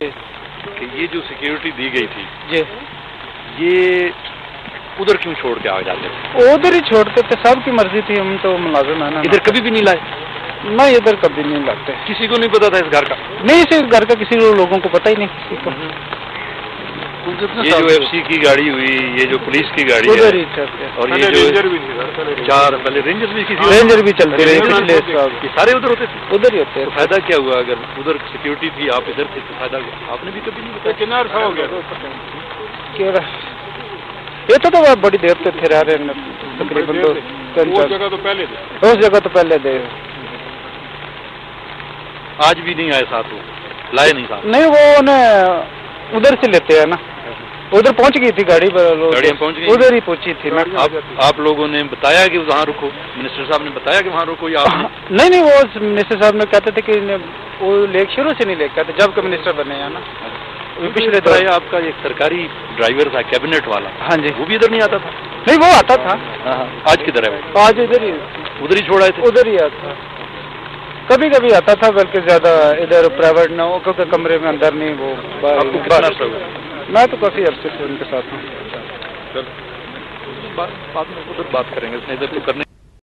कि ये जो सिक्योरिटी दी गई थी जी, ये उधर क्यों छोड़ के आ जाते? उधर ही छोड़ते थे, सबकी मर्जी थी, हम तो मुलाजिम है ना, इधर कभी भी नहीं लाए ना, इधर कभी नहीं लाते। किसी को नहीं पता था इस घर का? नहीं, इस घर का किसी लोगों को पता ही नहीं, किसी को। ये जो एफसी की गाड़ी हुई, ये जो पुलिस की गाड़ी है, और ये जो रेंजर भी थी, चार पहले रेंजर भी चलते रहे पिछले साल, सारे उधर होते थे, उधर ही होते। फायदा क्या हुआ अगर उधर सिक्योरिटी थी, आप इधर थे, फायदा आपने भी कभी नहीं बताया? किनार सा हो गया ये तो बड़ी देर से थे रह रहे हैं तकरीबन, उस जगह तो पहले थे। आज भी नहीं आए साथ, वो लाए नहीं साथ? नहीं, वो उन्हें उधर से लेते हैं ना, उधर पहुंच गई थी गाड़ी, उधर ही पहुंची थी ना। आप लोगों ने बताया कि वहाँ रुको? मिनिस्टर साहब ने बताया कि वहाँ रुको या आपने? नहीं नहीं, वो मिनिस्टर साहब ने कहते थे कि वो लेक शुरू से नहीं लेके आते, जब के मिनिस्टर बने हैं ना पिछले। तो आपका एक सरकारी ड्राइवर था कैबिनेट वाला, हाँ जी, वो भी इधर नहीं आता था? नहीं, वो आता था। आज किधर है? आज इधर ही, उधर ही छोड़ा था, उधर ही आता, कभी कभी आता था, बल्कि ज्यादा इधर प्राइवेट ना हो क्योंकि कमरे में अंदर नहीं। वो मैं तो काफी अफसोस उनके साथ हूँ। बात करेंगे, इसने इधर तो करने